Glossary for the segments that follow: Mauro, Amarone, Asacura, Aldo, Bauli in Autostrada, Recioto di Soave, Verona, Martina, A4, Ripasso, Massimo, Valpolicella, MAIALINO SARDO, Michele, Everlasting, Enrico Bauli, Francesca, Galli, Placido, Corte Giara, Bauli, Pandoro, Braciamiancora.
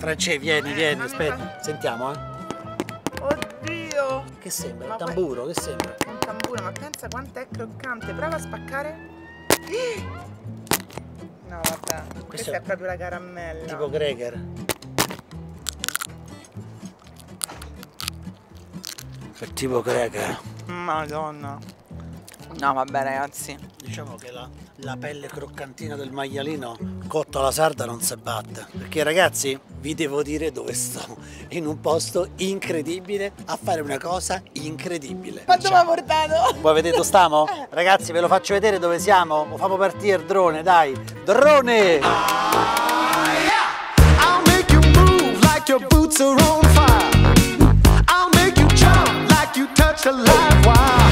France, vieni, vieni, aspetta, sentiamo, eh. Oddio! Che sembra? Ma un tamburo, che sembra? Un tamburo, ma pensa quanto è croccante, prova a spaccare. No, vabbè, questa è proprio la caramella. Tipo cracker. È tipo cracker. Madonna. No, vabbè ragazzi. Diciamo che la pelle croccantina del maialino cotta alla sarda non si batte. Perché ragazzi, vi devo dire dove sto. In un posto incredibile a fare una cosa incredibile. Quanto mi ha portato? Voi vedete dove stiamo? Ragazzi, ve lo faccio vedere dove siamo. O famo partire il drone, dai. Drone! I'll make you move like your boots are on fire. I'll make you jump like you touch a live wire.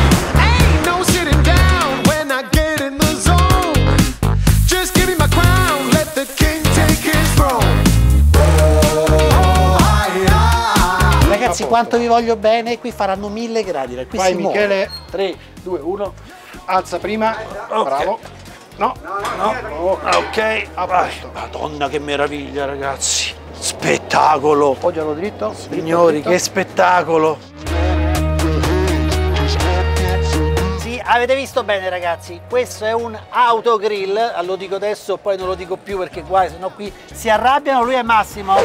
Ragazzi, quanto vi voglio bene, qui faranno 1000 gradi. Qui vai, si Michele, 3, 2, 1, alza prima, okay. Bravo. No, no, no, ok, Madonna che meraviglia ragazzi, spettacolo. Poggialo dritto, signori, dritto. Che spettacolo. Sì, avete visto bene ragazzi, questo è un autogrill, lo dico adesso, poi non lo dico più perché guai, sennò qui si arrabbiano, lui è Massimo.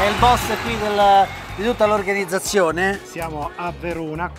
È il boss qui di tutta l'organizzazione. Siamo a Verona,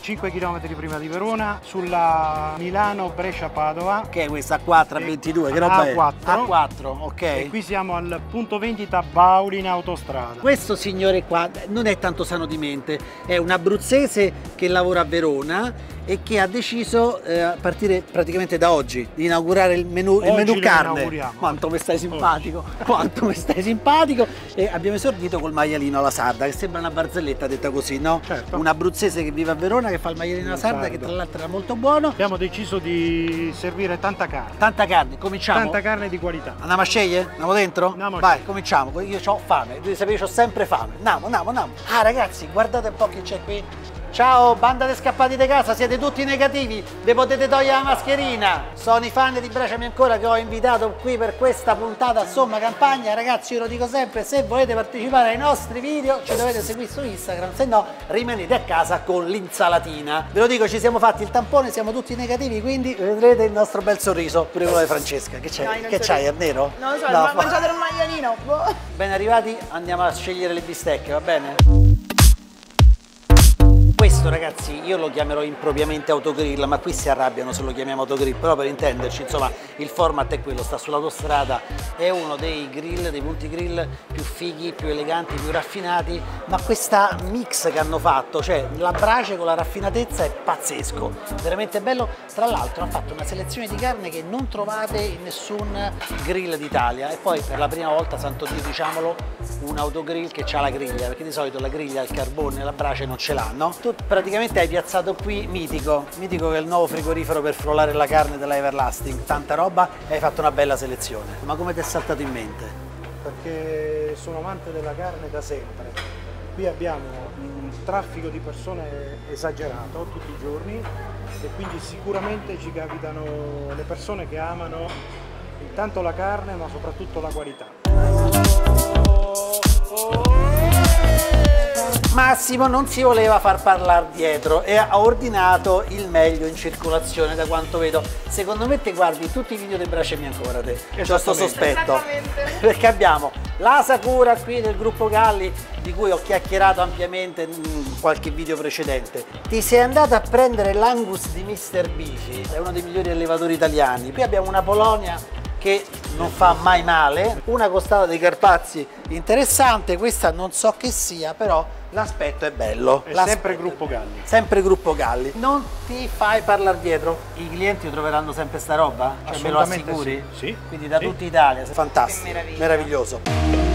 5 km prima di Verona, sulla Milano-Brescia-Padova. Che è questa A4, A22, che roba è? A4, ok. E qui siamo al punto vendita Bauli in Autostrada. Questo signore qua non è tanto sano di mente, è un abruzzese che lavora a Verona e che ha deciso a partire praticamente da oggi di inaugurare il menù carne. Quanto mi stai simpatico, oggi. Quanto mi stai simpatico. E abbiamo esordito col maialino alla sarda, che sembra una barzelletta detta così, no? Certo. Un abruzzese che vive a Verona che fa il maialino alla sarda, che tra l'altro era molto buono. Abbiamo deciso di servire tanta carne. Tanta carne, cominciamo? Tanta carne di qualità. Andiamo a scegliere? Andiamo dentro? Andiamo. Vai, cominciamo, io ho fame, devi sapere che ho sempre fame. Andiamo. Ah ragazzi, guardate un po' che c'è qui. Ciao, banda di scappati di casa, siete tutti negativi, vi potete togliere la mascherina. Sono i fan di Braciamiancora che ho invitato qui per questa puntata Somma Campagna. Ragazzi, io lo dico sempre, se volete partecipare ai nostri video ci dovete seguire su Instagram, se no rimanete a casa con l'insalatina. Ve lo dico, ci siamo fatti il tampone, siamo tutti negativi, quindi vedrete il nostro bel sorriso. Pure quello di Francesca, che c'hai? Che c'hai, è nero? Non lo so, no, ma mangiate un maialino. Ben arrivati, andiamo a scegliere le bistecche, va bene? Questo ragazzi io lo chiamerò impropriamente autogrill, ma qui si arrabbiano se lo chiamiamo autogrill, però per intenderci, insomma, il format è quello, sta sull'autostrada, è uno dei grill, dei punti grill più fighi, più eleganti, più raffinati, ma questa mix che hanno fatto, cioè la brace con la raffinatezza è pazzesco, veramente bello. Tra l'altro hanno fatto una selezione di carne che non trovate in nessun grill d'Italia, e poi per la prima volta, santo Dio, diciamolo, un autogrill che ha la griglia, perché di solito la griglia, il carbone, la brace non ce l'hanno. Tu praticamente hai piazzato qui Mitico, che è il nuovo frigorifero per frullare la carne della Everlasting, tanta roba, e hai fatto una bella selezione. Ma come ti è saltato in mente? Perché sono amante della carne da sempre. Qui abbiamo un traffico di persone esagerato tutti i giorni e quindi sicuramente ci capitano le persone che amano intanto la carne ma soprattutto la qualità. Massimo non si voleva far parlare dietro e ha ordinato il meglio in circolazione, da quanto vedo. Secondo me te guardi tutti i video dei Braciamiancora, te. C'ho sto sospetto. Perché abbiamo la Asacura qui del gruppo Galli, di cui ho chiacchierato ampiamente in qualche video precedente. Ti sei andata a prendere l'Angus di Mr. Bifi, è uno dei migliori allevatori italiani. Qui abbiamo una Polonia che non fa mai male, una costata dei Carpazzi interessante, questa non so che sia, però l'aspetto è bello. È sempre gruppo Galli. Sempre gruppo Galli. Non ti fai parlare dietro. I clienti troveranno sempre sta roba? Cioè, me lo assicuri? Sì. Quindi da tutta Italia. Fantastico. Meraviglioso.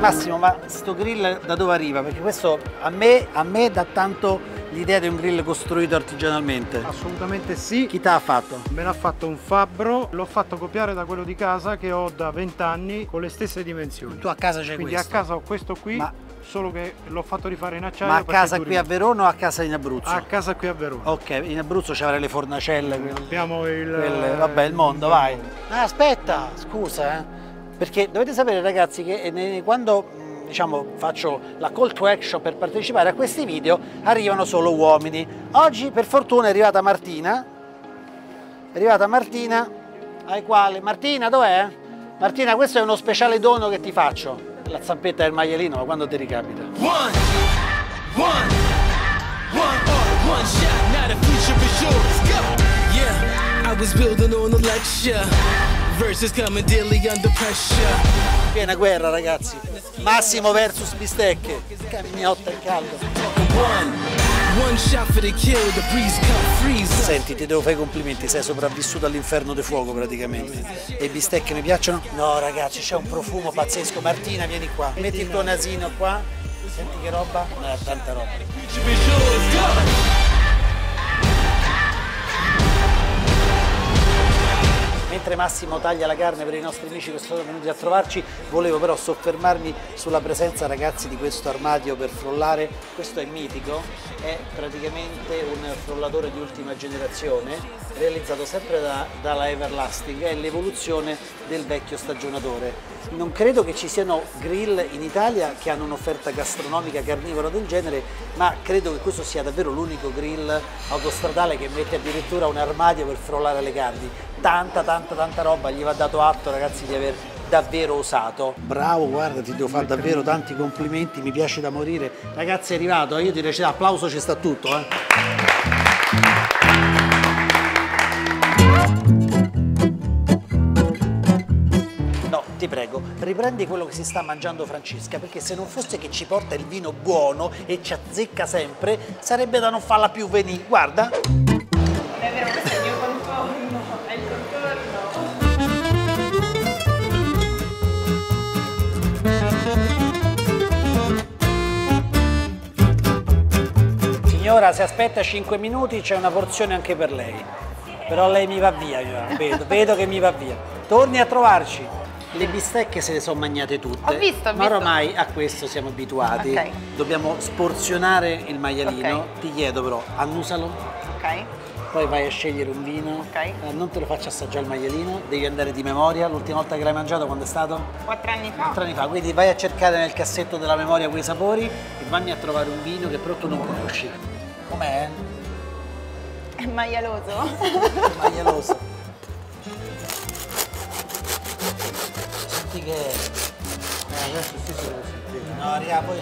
Massimo, ma sto grill da dove arriva? Perché questo a me dà tanto l'idea di un grill costruito artigianalmente. Assolutamente sì. Chi te l'ha fatto? Me l'ha fatto un fabbro, l'ho fatto copiare da quello di casa che ho da 20 anni con le stesse dimensioni. Tu a casa c'è questo? Quindi a casa ho questo qui. Ma solo che l'ho fatto rifare in acciaio. Ma a casa qui a Verona o a casa in Abruzzo? A casa qui a Verona. Ok, in Abruzzo c'avrai le fornacelle. Abbiamo il mondo, vai. Ah, aspetta, scusa, perché dovete sapere ragazzi che quando, diciamo, faccio la call to action per partecipare a questi video, arrivano solo uomini. Oggi per fortuna è arrivata Martina, ai quali... Martina, dov'è? Martina, questo è uno speciale dono che ti faccio. La zampetta del maialino, ma quando ti ricapita? È una guerra ragazzi, Massimo versus bistecche, camignotta e caldo. Senti, ti devo fare i complimenti, sei sopravvissuto all'inferno di fuoco praticamente. E bistecche mi piacciono? No ragazzi, c'è un profumo pazzesco. Martina, vieni qua, metti il tuo nasino qua, senti che roba? No, tanta roba. Mentre Massimo taglia la carne per i nostri amici che sono venuti a trovarci, volevo però soffermarmi sulla presenza, ragazzi, di questo armadio per frollare. Questo è mitico, è praticamente un frollatore di ultima generazione, realizzato sempre dalla Everlasting, è l'evoluzione del vecchio stagionatore. Non credo che ci siano grill in Italia che hanno un'offerta gastronomica carnivora del genere, ma credo che questo sia davvero l'unico grill autostradale che mette addirittura un armadio per frollare le carni. Tanta roba, gli va dato atto ragazzi di aver davvero osato. Bravo, guarda, ti devo fare davvero tanti complimenti, mi piace da morire. Ragazzi, è arrivato, io direi che l'applauso ci sta tutto. Ti prego, riprendi quello che si sta mangiando Francesca, perché se non fosse che ci porta il vino buono e ci azzecca sempre, sarebbe da non farla più venire. Guarda! È vero, questo è il mio contorno, è il contorno. Signora, se aspetta 5 minuti c'è una porzione anche per lei. Però lei mi va via, io vedo che mi va via. Torni a trovarci! Le bistecche se le sono mangiate tutte, ho visto. Ma ormai a questo siamo abituati, okay. Dobbiamo sporzionare il maialino, okay. Ti chiedo però, annusalo, okay. Poi vai a scegliere un vino, okay. Non te lo faccio assaggiare il maialino, devi andare di memoria. L'ultima volta che l'hai mangiato quando è stato? 4 anni fa. 4 anni fa, quindi vai a cercare nel cassetto della memoria quei sapori e vanni a trovare un vino che però tu non conosci. Com'è? È maialoso. È maialoso. Che adesso sì se lo sentite. No, raga, poi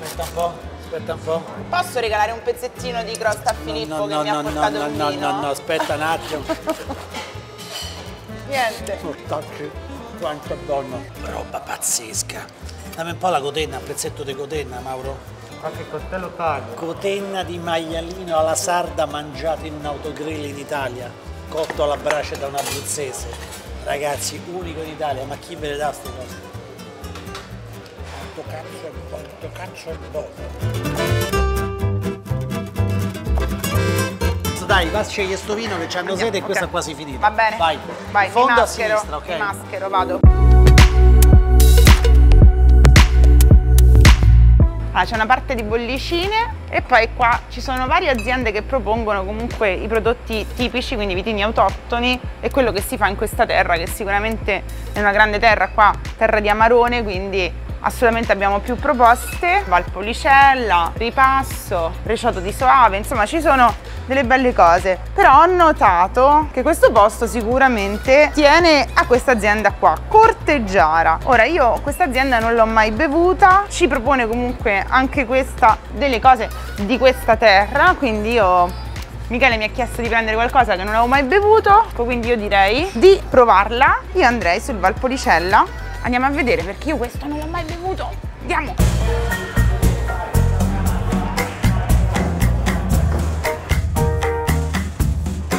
aspetta un po'. Posso regalare un pezzettino di crosta a Filippo che mi ha portato il vino? No, aspetta un attimo. Niente. Sottacci, quanta donna. Roba pazzesca. Dammi un po' la cotenna, un pezzetto di cotenna, Mauro. Qualche coltello taglio. Cotenna di maialino alla sarda mangiata in un autogrill in Italia, cotto alla brace da un abruzzese. Ragazzi, unico in Italia, ma chi ve le dà queste cose? Quanto cazzo è buono! Dai, va a scegliere sto vino che c'hanno sete e questo è quasi finito. Va bene? Vai, vai, in fondo a sinistra, ok? Maschero, vado. Ah, c'è una parte di bollicine e poi qua ci sono varie aziende che propongono comunque i prodotti tipici, quindi vitigni autoctoni e quello che si fa in questa terra, che sicuramente è una grande terra qua, terra di Amarone, quindi assolutamente abbiamo più proposte. Valpolicella, Ripasso, Recioto di Soave, insomma ci sono delle belle cose. Però ho notato che questo posto sicuramente tiene a questa azienda qua, Corte Giara. Ora io questa azienda non l'ho mai bevuta, ci propone comunque anche questa delle cose di questa terra, quindi io... Michele mi ha chiesto di prendere qualcosa che non avevo mai bevuto, quindi io direi di provarla. Io andrei sul Valpolicella. Andiamo a vedere, perché io questo non l'ho mai bevuto. Andiamo!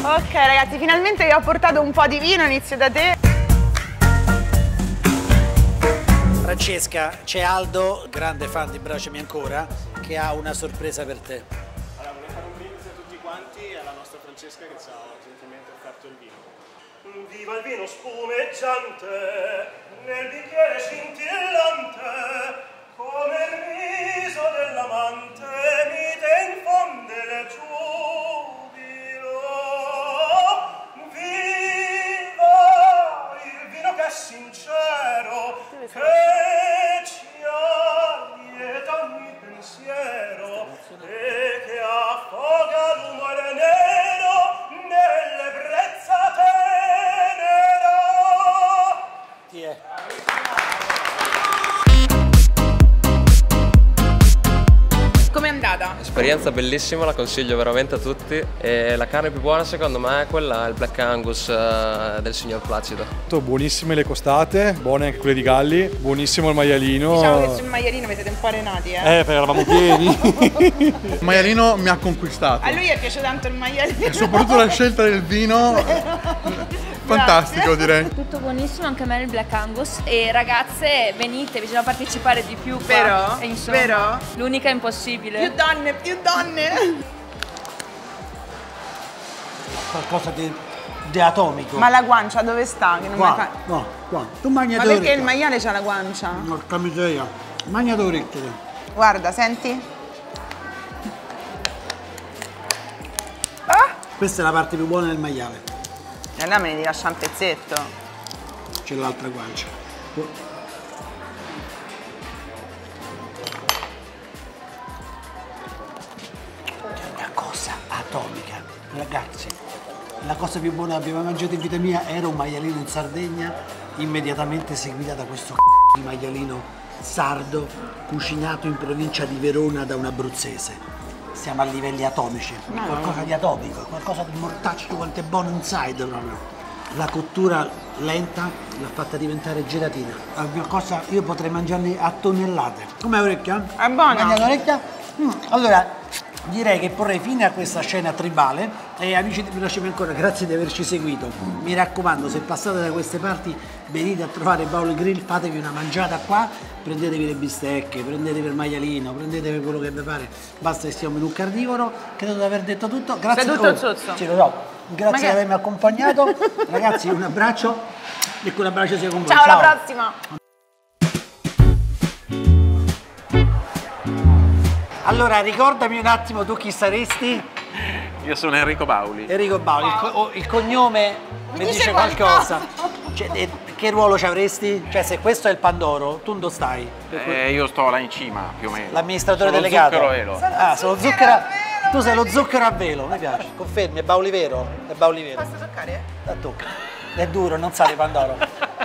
Ok ragazzi, finalmente vi ho portato un po' di vino, inizio da te. Francesca, c'è Aldo, grande fan di Braciamiancora, che ha una sorpresa per te. Allora, vorrei fare un mix a tutti quanti alla nostra Francesca che ci ha gentilmente offerto il vino. Viva il vino spumeggiante, nel bicchiere scintillante, come il viso dell'amante mi te infonde il giubilo. Viva il vino che è sincero, che ci allieta ogni pensiero e che affoga l'umore nero nell'ebbrezza tenera. Chi è? Com'è andata? Esperienza bellissima, la consiglio veramente a tutti. E la carne più buona secondo me è quella, il Black Angus del signor Placido. Buonissime le costate, buone anche quelle di Galli, buonissimo il maialino. Diciamo che sul maialino vi siete un po' arenati, eh? Perché eravamo pieni. Il maialino mi ha conquistato. A lui è piaciuto tanto il maialino. E soprattutto la scelta del vino. Fantastico, direi. Tutto buonissimo, anche a me il Black Angus. E ragazze, venite, bisogna partecipare di più. Però, però l'unica è impossibile. Più donne, più donne! Qualcosa di atomico. Ma la guancia dove sta? Che non qua, no, qua. Tu mangi d'orecchio. Ma perché il maiale c'ha la guancia? Porca miseria. Mangia d'orecchio. Guarda, senti. Ah! Questa è la parte più buona del maiale. E allora me ne lascia un pezzetto. C'è l'altra guancia. Atomica. Ragazzi, la cosa più buona che abbiamo mangiato in vita mia era un maialino in Sardegna, immediatamente seguita da questo c***o di maialino sardo cucinato in provincia di Verona da un abruzzese. Siamo a livelli atomici, qualcosa di atomico, qualcosa di mortaccio, quanto è buono inside proprio. La cottura lenta l'ha fatta diventare gelatina. Qualcosa, io potrei mangiarne a tonnellate. Com'è l'orecchia? È buona! Mangia l'orecchia? Allora, direi che porrei fine a questa scena tribale e amici di Braciamiancora, grazie di averci seguito. Mi raccomando, se passate da queste parti venite a trovare Bauli Grill, fatevi una mangiata qua, prendetevi le bistecche, prendetevi il maialino, prendetevi quello che vi pare, basta che sia un menù carnivoro. Credo di aver detto tutto, grazie, grazie di avermi accompagnato. Ragazzi, un abbraccio e con l'abbraccio sia con voi. Ciao, alla prossima. Allora, ricordami un attimo tu chi saresti? Io sono Enrico Bauli. Enrico Bauli, il cognome mi dice qualcosa. Cioè, che ruolo ci avresti? Cioè, se questo è il Pandoro, tu dove stai? Io sto là in cima, più o meno. L'amministratore delegato. Sono Zucchero a Velo. Ah, sono Zucchero a Velo. Tu sei lo Zucchero a Velo, mi piace. Confermi, è Bauli vero? È Bauli vero. Posso toccare? La tocca. È duro, non sa di Pandoro.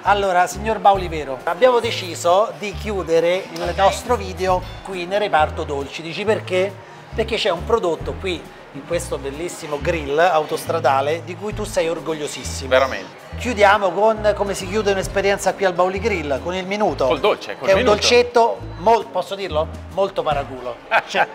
Allora, signor Bauli vero, abbiamo deciso di chiudere il nostro video qui nel reparto dolci. Dici perché? Perché c'è un prodotto qui in questo bellissimo grill autostradale di cui tu sei orgogliosissimo. Veramente. Chiudiamo con come si chiude un'esperienza qui al Bauli Grill, con il minuto. Col dolce, col minuto. Che è un dolcetto, posso dirlo? Molto paraculo. Cioè...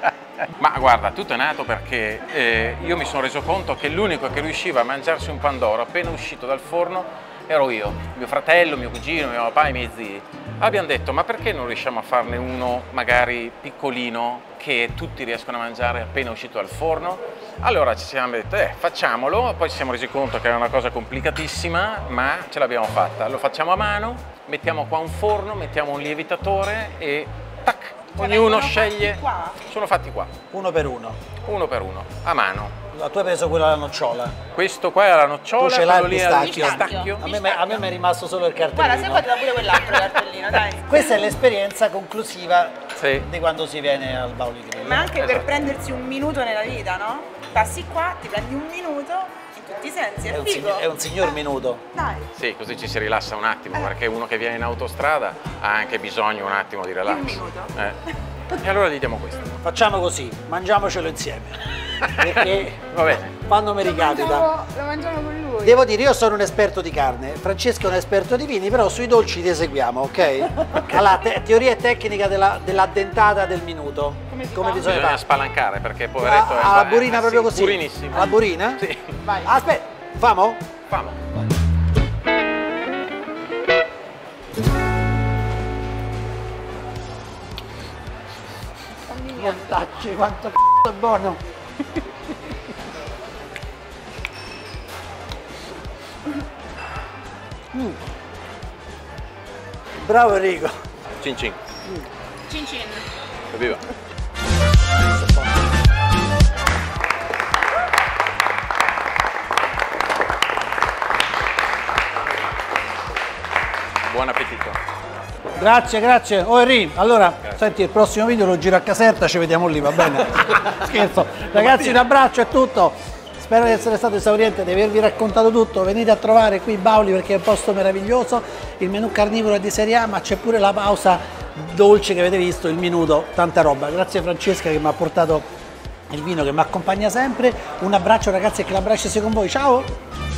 Ma guarda, tutto è nato perché io mi sono reso conto che l'unico che riusciva a mangiarsi un pandoro appena uscito dal forno ero io, mio fratello, mio cugino, mio papà e i miei zii. Abbiamo detto, ma perché non riusciamo a farne uno magari piccolino che tutti riescono a mangiare appena uscito dal forno? Allora ci siamo detto, facciamolo, poi ci siamo resi conto che era una cosa complicatissima, ma ce l'abbiamo fatta. Lo facciamo a mano, mettiamo qua un forno, mettiamo un lievitatore e tac, ognuno sceglie. Sono fatti qua. Uno per uno. Uno per uno, a mano. Tu hai preso quello alla nocciola. Questo qua è la nocciola, tu ce l'hai il pistacchio. A me mi è rimasto solo il cartellino. Guarda, se fatela pure quell'altro cartellino, dai. Questa è l'esperienza conclusiva di quando si viene al Bauli Grill. Ma anche per prendersi un minuto nella vita, no? Passi qua, ti prendi un minuto, in tutti i sensi, è figo. È un signor minuto. Dai. Sì, così ci si rilassa un attimo, perché uno che viene in autostrada ha anche bisogno un attimo di rilasso. Un minuto. E allora gli diamo questo. Facciamo così, mangiamocelo insieme. Perché quando mi ricapita lo mangiamo con lui. Devo dire, io sono un esperto di carne, Francesca è un esperto di vini, però sui dolci ti eseguiamo, ok? Allora, teoria e tecnica dell'addentata del minuto. Come bisogna fare? Spalancare, perché poveretto è alla burina, proprio così. Burinissimo. Alla burina? Sì. Vai. Aspetta, famo? Famo. Mortacci, quanto c***o è buono. Bravo Enrico. Cin cin. Cin cin. Evviva. Buon appetito. Grazie, grazie. Oh Henry, allora, grazie. Senti, il prossimo video lo giro a Caserta, ci vediamo lì, va bene? Scherzo. Ragazzi, un abbraccio, è tutto. Spero di essere stato esauriente, di avervi raccontato tutto. Venite a trovare qui Bauli perché è un posto meraviglioso. Il menù carnivoro è di serie A, ma c'è pure la pausa dolce che avete visto, il minuto, tanta roba. Grazie a Francesca che mi ha portato il vino, che mi accompagna sempre. Un abbraccio ragazzi e che l'abbraccio sia con voi. Ciao!